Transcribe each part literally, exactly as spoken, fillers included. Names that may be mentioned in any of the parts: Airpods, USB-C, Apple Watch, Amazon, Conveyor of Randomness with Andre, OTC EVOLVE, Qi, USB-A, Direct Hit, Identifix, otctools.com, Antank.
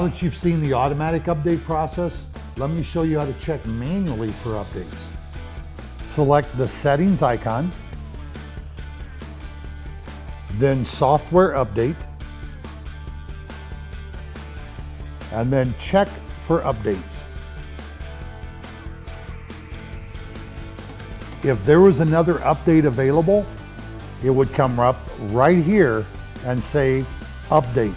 Now that you've seen the automatic update process, let me show you how to check manually for updates. Select the settings icon, then software update, and then check for updates. If there was another update available, it would come up right here and say update.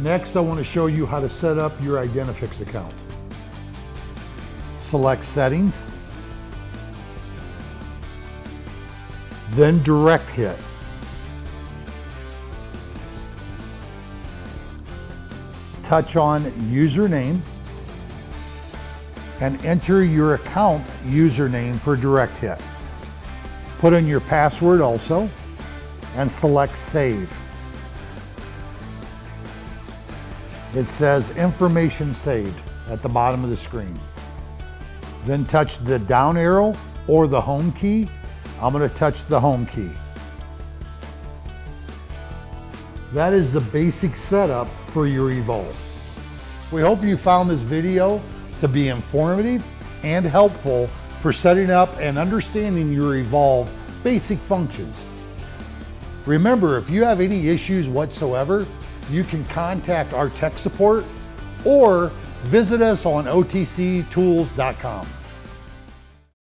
Next, I want to show you how to set up your Identifix account. Select Settings, then Direct Hit. Touch on Username and enter your account username for Direct Hit. Put in your password also and select Save. It says information saved at the bottom of the screen. Then touch the down arrow or the home key. I'm going to touch the home key. That is the basic setup for your Evolve. We hope you found this video to be informative and helpful for setting up and understanding your Evolve basic functions. Remember, if you have any issues whatsoever, you can contact our tech support or visit us on O T C tools dot com.